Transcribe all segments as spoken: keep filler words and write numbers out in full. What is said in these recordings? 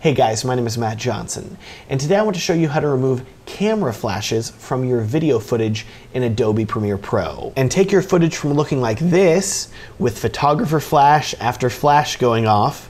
Hey guys, my name is Matt Johnson, and today I want to show you how to remove camera flashes from your video footage in Adobe Premiere Pro. And take your footage from looking like this, with photographer flash after flash going off,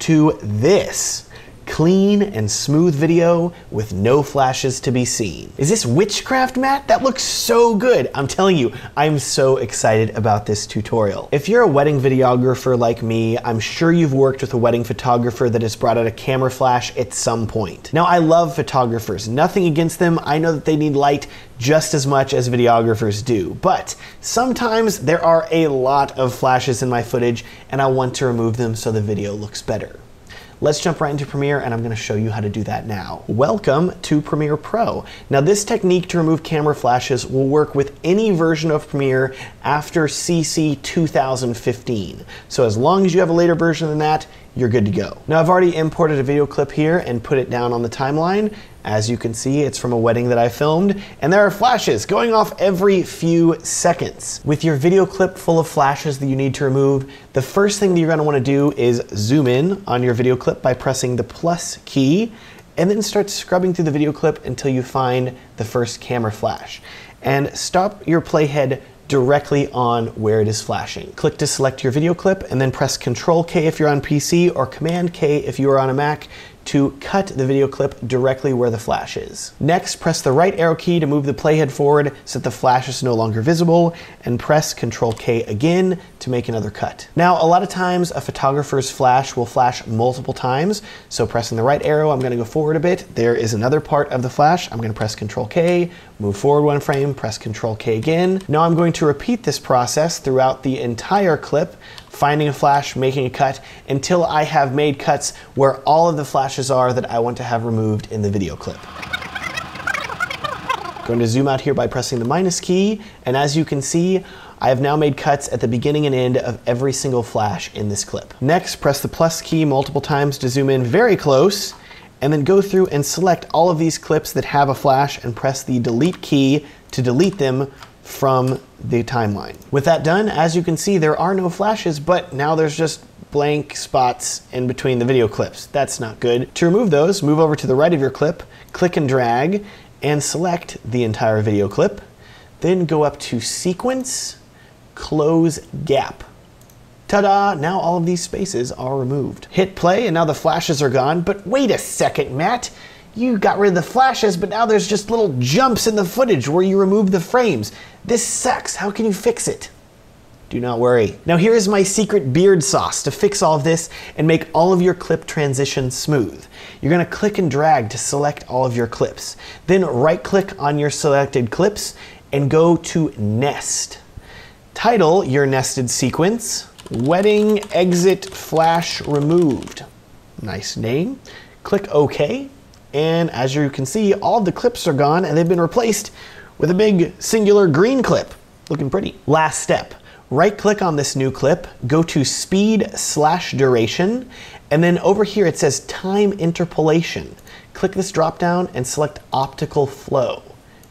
to this, clean and smooth video with no flashes to be seen. Is this witchcraft, Matt? That looks so good. I'm telling you, I'm so excited about this tutorial. If you're a wedding videographer like me, I'm sure you've worked with a wedding photographer that has brought out a camera flash at some point. Now, I love photographers, nothing against them. I know that they need light just as much as videographers do, but sometimes there are a lot of flashes in my footage and I want to remove them so the video looks better. Let's jump right into Premiere, and I'm gonna show you how to do that now. Welcome to Premiere Pro. Now, this technique to remove camera flashes will work with any version of Premiere after C C two thousand fifteen. So as long as you have a later version than that, you're good to go. Now, I've already imported a video clip here and put it down on the timeline. As you can see, it's from a wedding that I filmed, and there are flashes going off every few seconds. With your video clip full of flashes that you need to remove, the first thing that you're gonna wanna do is zoom in on your video clip by pressing the plus key, and then start scrubbing through the video clip until you find the first camera flash. And stop your playhead directly on where it is flashing. Click to select your video clip, and then press control K if you're on P C, or command K if you are on a Mac, to cut the video clip directly where the flash is. Next, press the right arrow key to move the playhead forward so that the flash is no longer visible, and press control K again to make another cut. Now, a lot of times a photographer's flash will flash multiple times, so pressing the right arrow, I'm gonna go forward a bit. There is another part of the flash. I'm gonna press control K, move forward one frame, press control K again. Now I'm going to repeat this process throughout the entire clip, finding a flash, making a cut, until I have made cuts where all of the flashes are that I want to have removed in the video clip. Going to zoom out here by pressing the minus key, and as you can see, I have now made cuts at the beginning and end of every single flash in this clip. Next, press the plus key multiple times to zoom in very close, and then go through and select all of these clips that have a flash and press the delete key to delete them from the timeline. With that done, as you can see, there are no flashes, but now there's just blank spots in between the video clips. That's not good. To remove those, move over to the right of your clip, click and drag, and select the entire video clip. Then go up to Sequence, Close Gap. Ta-da! Now all of these spaces are removed. Hit play, and now the flashes are gone. But wait a second, Matt! You got rid of the flashes, but now there's just little jumps in the footage where you remove the frames. This sucks. How can you fix it? Do not worry. Now, here is my secret beard sauce to fix all of this and make all of your clip transitions smooth. You're gonna click and drag to select all of your clips. Then right-click on your selected clips and go to Nest. Title your nested sequence, Wedding Exit Flash Removed. Nice name. Click OK, and as you can see, all the clips are gone and they've been replaced with a big singular green clip. Looking pretty. Last step, right click on this new clip, go to Speed slash Duration, and then over here it says Time Interpolation. Click this drop down and select Optical Flow,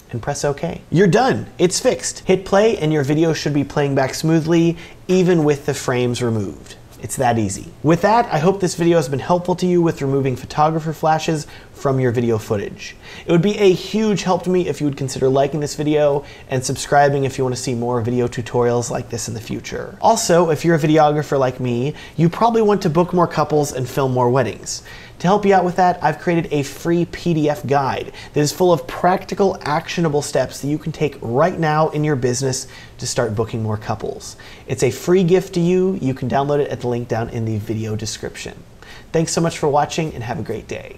and press OK. You're done, it's fixed. Hit play and your video should be playing back smoothly, even with the frames removed. It's that easy. With that, I hope this video has been helpful to you with removing photographer flashes from your video footage. It would be a huge help to me if you would consider liking this video and subscribing if you want to see more video tutorials like this in the future. Also, if you're a videographer like me, you probably want to book more couples and film more weddings. To help you out with that, I've created a free P D F guide that is full of practical, actionable steps that you can take right now in your business to start booking more couples. It's a free gift to you. You can download it at the link down in the video description. Thanks so much for watching, and have a great day.